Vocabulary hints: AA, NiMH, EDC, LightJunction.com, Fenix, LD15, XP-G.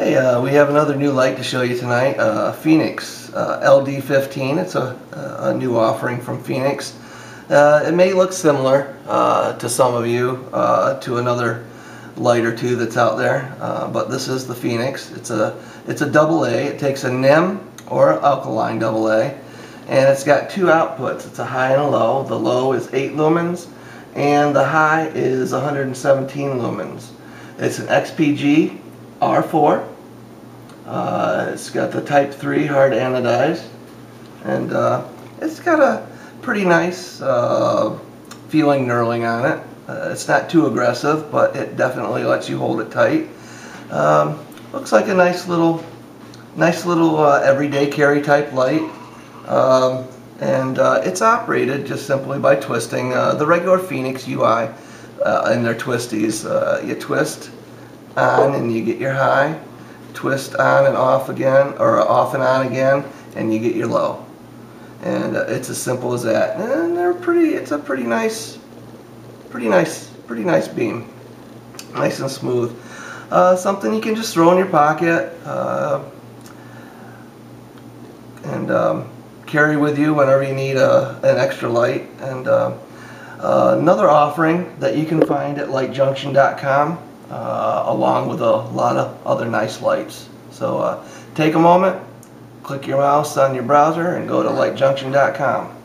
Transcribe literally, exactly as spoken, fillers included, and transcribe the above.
Hey, uh, we have another new light to show you tonight, uh, Fenix uh, L D fifteen. It's a, a new offering from Fenix. Uh, it may look similar uh, to some of you uh, to another light or two that's out there, uh, but this is the Fenix. It's a it's a double A. It takes a N I M or alkaline double A, and it's got two outputs. It's a high and a low. The low is eight lumens, and the high is one hundred seventeen lumens. It's an X P G R four. Uh, it's got the type three hard anodized, and uh, it's got a pretty nice uh, feeling knurling on it. Uh, it's not too aggressive, but it definitely lets you hold it tight. Um, looks like a nice little, nice little uh, everyday carry type light, um, and uh, it's operated just simply by twisting uh, the regular Fenix U I uh, in their twisties. Uh, you twist on and you get your high, twist on and off again, or off and on again, and you get your low. And uh, it's as simple as that. And they're pretty. It's a pretty nice, pretty nice, pretty nice beam, nice and smooth. Uh, something you can just throw in your pocket uh, and um, carry with you whenever you need a, an extra light. And uh, uh, another offering that you can find at Light Junction dot com. Uh, along with a lot of other nice lights. So uh, take a moment, click your mouse on your browser, and go to Light Junction dot com.